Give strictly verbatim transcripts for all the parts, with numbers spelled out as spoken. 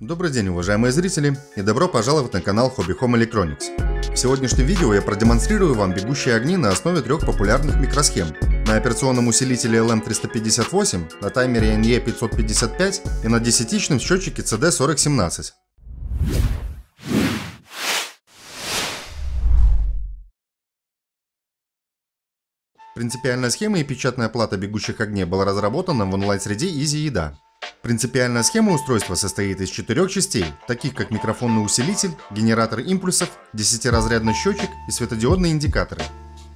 Добрый день, уважаемые зрители, и добро пожаловать на канал Hobby Home Electronics. В сегодняшнем видео я продемонстрирую вам бегущие огни на основе трех популярных микросхем: на операционном усилителе Л М триста пятьдесят восемь, на таймере Н Е пятьсот пятьдесят пять и на десятичном счетчике Ц Д сорок семнадцать. Принципиальная схема и печатная плата бегущих огней была разработана в онлайн-среде EasyEDA. Принципиальная схема устройства состоит из четырех частей, таких как микрофонный усилитель, генератор импульсов, десятиразрядный счетчик и светодиодные индикаторы.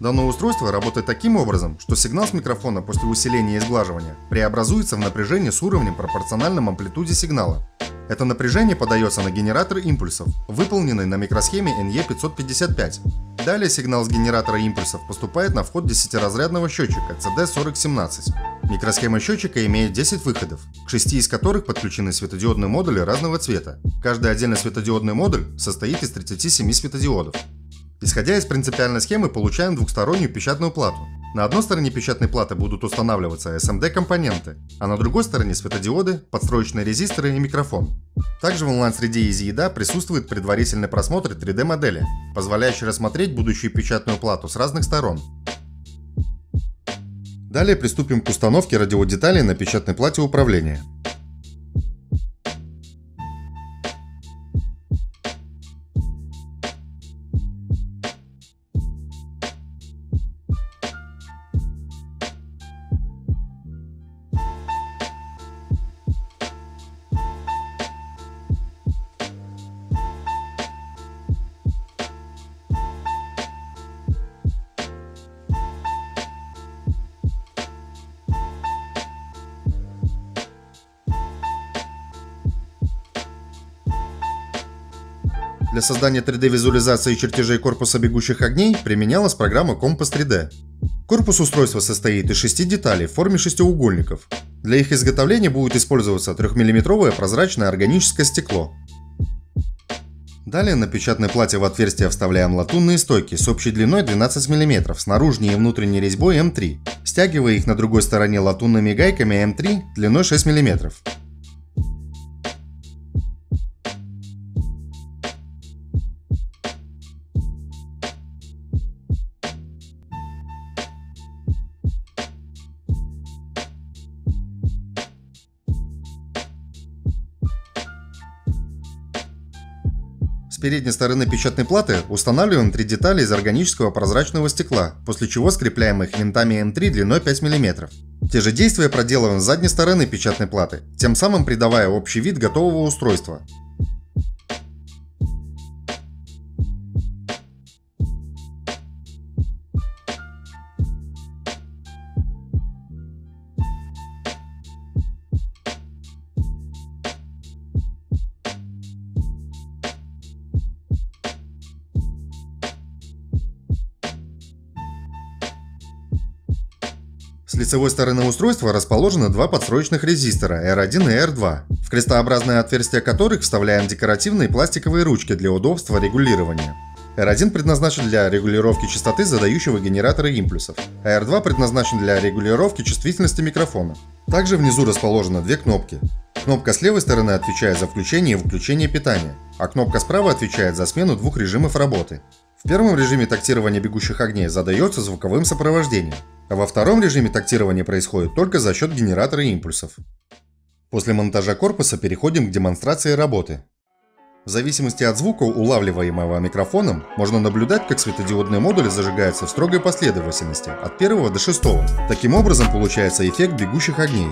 Данное устройство работает таким образом, что сигнал с микрофона после усиления и сглаживания преобразуется в напряжение с уровнем, пропорциональным амплитуде сигнала. Это напряжение подается на генератор импульсов, выполненный на микросхеме Н Е пятьсот пятьдесят пять. Далее сигнал с генератора импульсов поступает на вход десятиразрядного счетчика Ц Д сорок семнадцать. Микросхема счетчика имеет десять выходов, к шести из которых подключены светодиодные модули разного цвета. Каждый отдельный светодиодный модуль состоит из тридцати семи светодиодов. Исходя из принципиальной схемы, получаем двухстороннюю печатную плату. На одной стороне печатной платы будут устанавливаться эс эм дэ-компоненты, а на другой стороне светодиоды, подстроечные резисторы и микрофон. Также в онлайн-среде EasyEDA присутствует предварительный просмотр три дэ модели, позволяющий рассмотреть будущую печатную плату с разных сторон. Далее приступим к установке радиодеталей на печатной плате управления. Для создания три дэ-визуализации чертежей корпуса бегущих огней применялась программа Компас три дэ. Корпус устройства состоит из шести деталей в форме шестиугольников. Для их изготовления будет использоваться трехмиллиметровое прозрачное органическое стекло. Далее на печатной плате в отверстие вставляем латунные стойки с общей длиной двенадцать миллиметров с наружной и внутренней резьбой М три, стягивая их на другой стороне латунными гайками М три длиной шесть миллиметров. С передней стороны печатной платы устанавливаем три детали из органического прозрачного стекла, после чего скрепляем их винтами М три длиной пять миллиметров. Те же действия проделываем с задней стороны печатной платы, тем самым придавая общий вид готового устройства. С лицевой стороны устройства расположены два подстроечных резистора Р один и Р два, в крестообразное отверстие которых вставляем декоративные пластиковые ручки для удобства регулирования. Р один предназначен для регулировки частоты задающего генератора импульсов, а Р два предназначен для регулировки чувствительности микрофона. Также внизу расположены две кнопки. Кнопка с левой стороны отвечает за включение и выключение питания, а кнопка справа отвечает за смену двух режимов работы. В первом режиме тактирования бегущих огней задается звуковым сопровождением, а во втором режиме тактирование происходит только за счет генератора импульсов. После монтажа корпуса переходим к демонстрации работы. В зависимости от звука, улавливаемого микрофоном, можно наблюдать, как светодиодные модули зажигаются в строгой последовательности от первого до шестого. Таким образом получается эффект бегущих огней.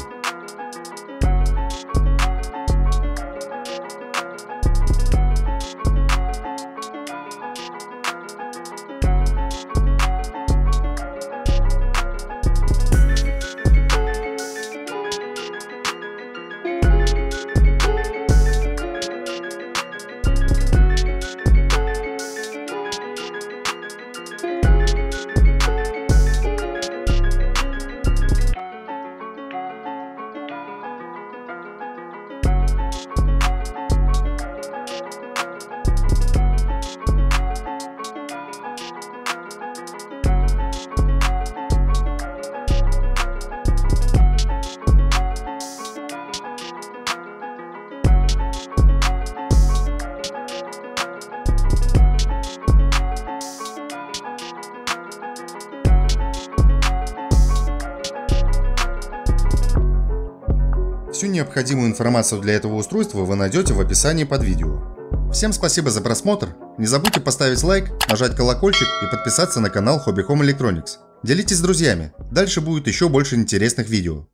Всю необходимую информацию для этого устройства вы найдете в описании под видео. Всем спасибо за просмотр, не забудьте поставить лайк, нажать колокольчик и подписаться на канал Hobby Home Electronics. Делитесь с друзьями, дальше будет еще больше интересных видео.